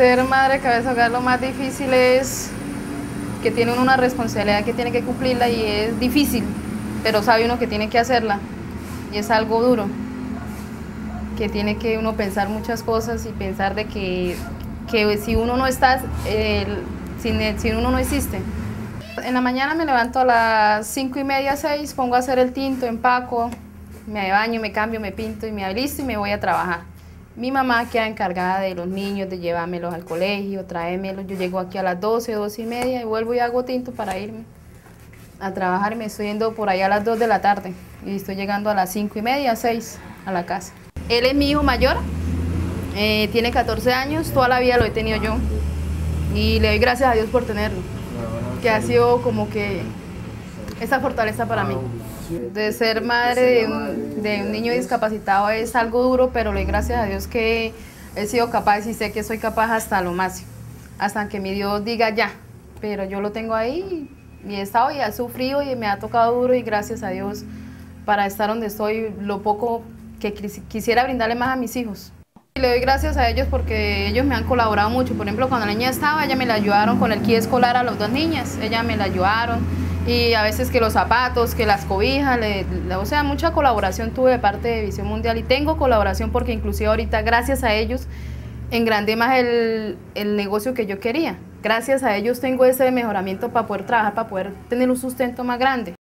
ser madre de cabeza de hogar, lo más difícil es que tiene uno una responsabilidad que tiene que cumplirla y es difícil, pero sabe uno que tiene que hacerla y es algo duro, que tiene que uno pensar muchas cosas y pensar de que si uno no está, si uno no existe. En la mañana me levanto a las 5:30, 6, pongo a hacer el tinto, empaco, me baño, me cambio, me pinto y me alisto y me voy a trabajar. Mi mamá queda encargada de los niños, de llevármelos al colegio, traérmelos. Yo llego aquí a las 12, 12:30 y vuelvo y hago tinto para irme a trabajar. Me estoy yendo por allá a las 2 de la tarde y estoy llegando a las 5:30, 6 a la casa. Él es mi hijo mayor, tiene 14 años, toda la vida lo he tenido yo y le doy gracias a Dios por tenerlo, que ha sido como que esa fortaleza para mí. De ser madre de un niño discapacitado es algo duro, pero le doy gracias a Dios que he sido capaz y sé que soy capaz hasta lo máximo, hasta que mi Dios diga ya. Pero yo lo tengo ahí y he estado y ha sufrido y me ha tocado duro y gracias a Dios para estar donde estoy, lo poco que quisiera brindarle más a mis hijos. Le doy gracias a ellos porque ellos me han colaborado mucho. Por ejemplo, cuando la niña estaba, ella me la ayudaron con el kit escolar a las dos niñas, ella me la ayudaron. Y a veces que los zapatos, que las cobijas, o sea, mucha colaboración tuve de parte de Visión Mundial y tengo colaboración porque inclusive ahorita gracias a ellos engrandé más el negocio que yo quería. Gracias a ellos tengo ese mejoramiento para poder trabajar, para poder tener un sustento más grande.